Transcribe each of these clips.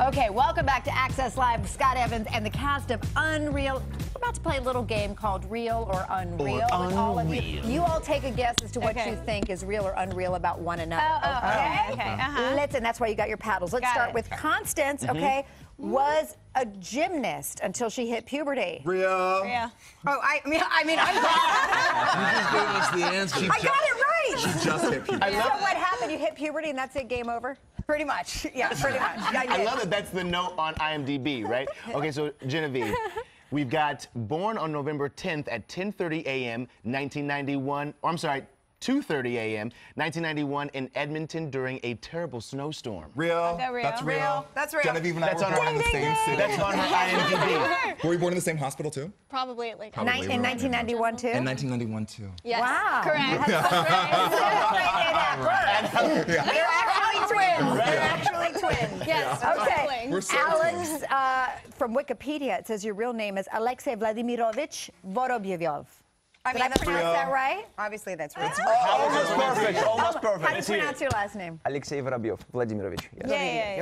Okay, welcome back to Access Live. Scott Evans and the cast of Unreal. We're about to play a little game called Real or Unreal. Or all of you. You all take a guess as to what you think is real or unreal about one another. Okay. Listen, that's why you got your paddles. Let's start with Constance, okay? Was a gymnast until she hit puberty. Real. Real. Oh, I mean, I'm wrong. You just gave us the answer. I got it right. She just hit puberty. So what happened? You hit puberty and that's it, game over? Pretty much. Yeah, pretty much. I love it. That's the note on IMDb, right? Okay, so Genevieve, we've got born on November 10th at 10:30 a.m. 1991, or I'm sorry, 2:30 a.m. 1991 in Edmonton during a terrible snowstorm. Real. That real? That's real. That's real. Genevieve and I were born in the same city. That's on her IMDb. Were we born in the same hospital too? Probably at like in 1991 too. In 1991 too. Yes. Wow. Correct. We're actually twins. We're actually twins. Yes. Okay. Alex, from Wikipedia, it says your real name is Alexey Vladimirovich Vorobyov. Did I pronounce that right? Obviously, that's right. Almost perfect. Almost perfect. How do you pronounce your last name? Alexey Vorobyov, Vladimirovich. Yeah.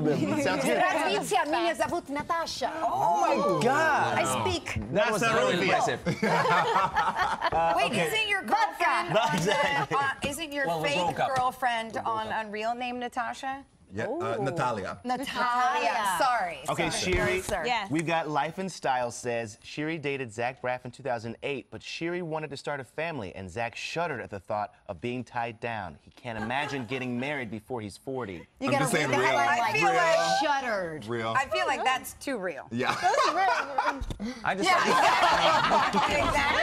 Здравствуйте, меня зовут Natasha. Oh my God. I speak. That was really impressive. Wait, isn't your girlfriend? Isn't your fake girlfriend on Unreal named Natasha? Yeah, Natalia. Natalia. Sorry. Okay, Shiri. Yes. We've got Life and Style says Shiri dated Zach Braff in 2008, but Shiri wanted to start a family, and Zach shuddered at the thought of being tied down. He can't imagine getting married before he's 40. You gotta say real. I feel like shuddered. Real. I feel like that's too real. Yeah. That's real. I just. Yeah. Exactly.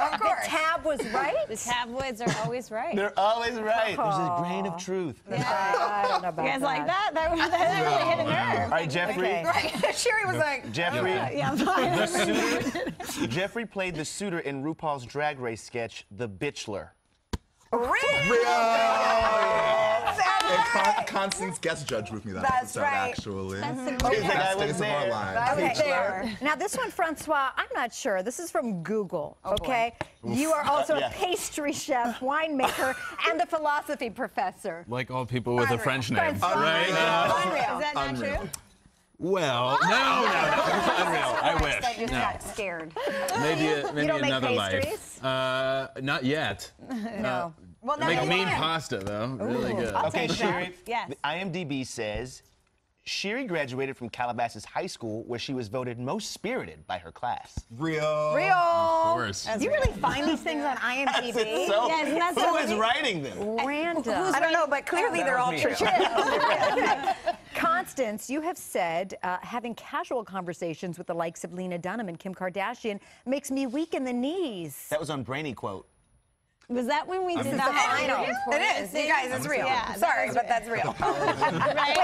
Of course. The tab was right. The tabloids are always right. They're always right. There's a grain of truth. Yeah. I don't know about that. You guys like that? That really hit a nerve. All right, Jeffrey. Okay. Right. Shiri was like, Jeffrey. Yeah, I'm fine. The suitor. Jeffrey played the suitor in RuPaul's Drag Race sketch, The Bitchler. Real. Right. Constance guest judge with me that episode, actually. That's the best days of our lives. Now, this one, Francois, I'm not sure. This is from Google, okay? You are also a pastry chef, winemaker, and a philosophy professor. Like all people with a French name. Right? Unreal. Is that not true? Well, no. I wish. I just got scared. Maybe another life. Not yet. No. Well, make mean pasta, though. Ooh, really good. Okay, Shiri. Yes. The IMDb says Shiri graduated from Calabasas High School, where she was voted most spirited by her class. Real. Real. Of course. Do you really find these things on IMDb? Yes, who is writing them? Random. I don't know, but clearly they're all true. Constance, you have said having casual conversations with the likes of Lena Dunham and Kim Kardashian makes me weak in the knees. That was on Brainy Quote. Was that when we did the final? It is. You guys, it's real. Yeah, sorry, but that's real. Right?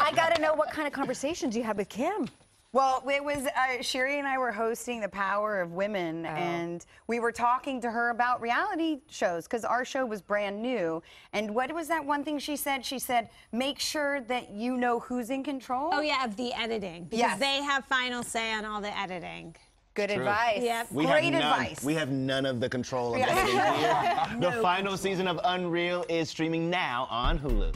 I got to know what kind of conversations you had with Kim. Well, it was Shiri and I were hosting The Power of Women, and we were talking to her about reality shows because our show was brand new. And what was that one thing she said? She said, "Make sure that you know who's in control." Oh yeah, of the editing, because they have final say on all the editing. Good advice. Yep. Great advice. We have none of the control of that. The final season of Unreal is streaming now on Hulu.